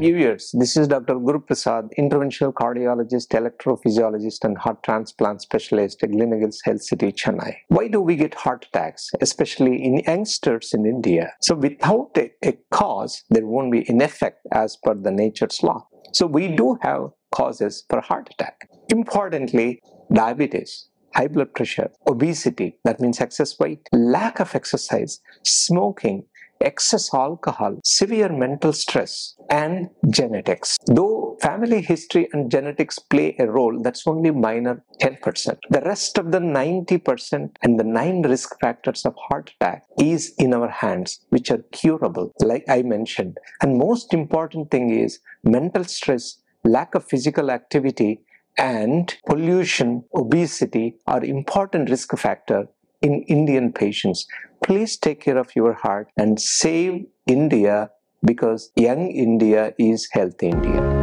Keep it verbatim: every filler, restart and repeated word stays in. New Year's. This is Doctor Guru Prasad, interventional cardiologist, electrophysiologist, and heart transplant specialist at Gleneagles Health City, Chennai. Why do we get heart attacks, especially in youngsters in India? So without a, a cause, there won't be an effect as per the nature's law. So we do have causes for heart attack. Importantly, diabetes, high blood pressure, obesity, that means excess weight, lack of exercise, smoking, excess alcohol, severe mental stress, and genetics. Though family history and genetics play a role, that's only minor ten percent. The rest of the ninety percent and the nine risk factors of heart attack is in our hands, which are curable, like I mentioned. And most important thing is mental stress, lack of physical activity, and pollution, obesity are important risk factors in Indian patients. Please take care of your heart and save India, because young India is healthy India.